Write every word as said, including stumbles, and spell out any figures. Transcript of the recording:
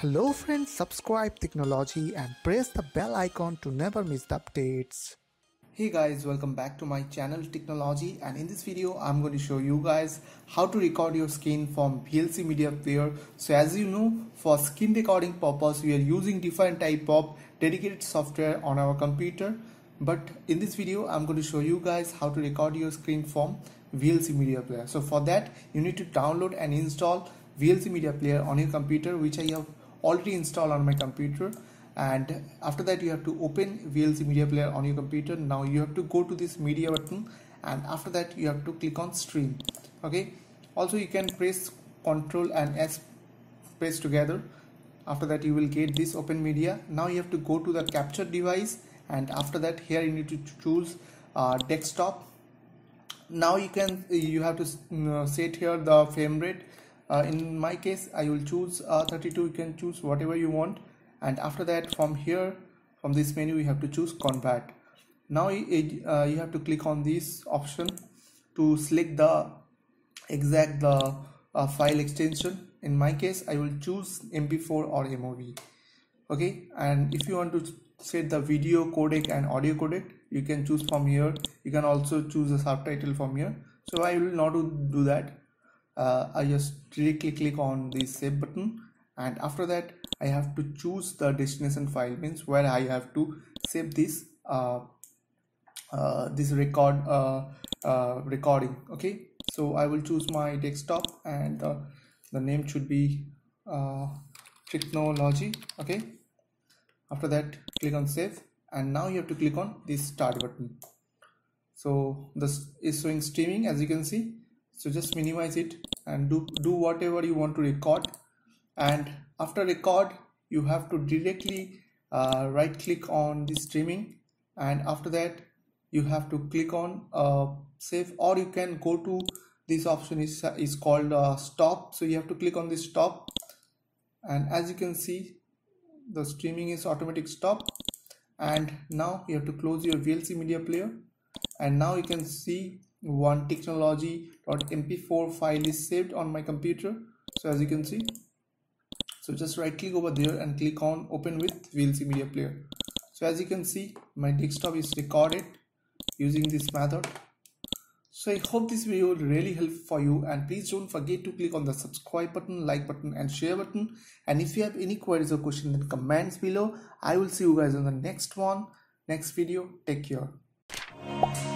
Hello friends, subscribe Tricknology and press the bell icon to never miss the updates. Hey guys, welcome back to my channel Tricknology, and in this video I'm going to show you guys how to record your skin from V L C Media Player. So as you know, for skin recording purpose we are using different type of dedicated software on our computer, but in this video I'm going to show you guys how to record your screen from V L C Media Player. So for that you need to download and install V L C Media Player on your computer, which I have already installed on my computer, and after that you have to open V L C Media Player on your computer. Now you have to go to this media button and after that you have to click on stream. Okay, also you can press Ctrl and S press together. After that you will get this open media. Now you have to go to the capture device and after that here you need to choose uh, desktop. Now you can you have to set here the frame rate. Uh, in my case I will choose uh, thirty-two. You can choose whatever you want, and after that from here, from this menu, you have to choose convert. Now it, uh, you have to click on this option to select the exact the uh, file extension. In my case I will choose M P four or M O V. Okay, and if you want to set the video codec and audio codec, you can choose from here. You can also choose the subtitle from here, so I will not do that. Uh, I just directly click on the save button, and after that I have to choose the destination file, means where I have to save this uh, uh, this record uh, uh, recording. Okay, so I will choose my desktop, and uh, the name should be uh, Tricknology. Okay, after that click on save, and now you have to click on this start button. So this is showing streaming, as you can see. So just minimize it and do, do whatever you want to record, and after record you have to directly uh, right click on the streaming, and after that you have to click on uh, save, or you can go to this option is, is called uh, stop. So you have to click on this stop, and as you can see the streaming is automatic stop, and now you have to close your V L C Media Player, and now you can see one Tricknology dot M P four file is saved on my computer. So as you can see, so just right click over there and click on open with V L C Media Player. So as you can see, my desktop is recorded using this method. So I hope this video will really help for you, and please don't forget to click on the subscribe button, like button and share button, and if you have any queries or questions then comments below. I will see you guys on the next one next video. Take care.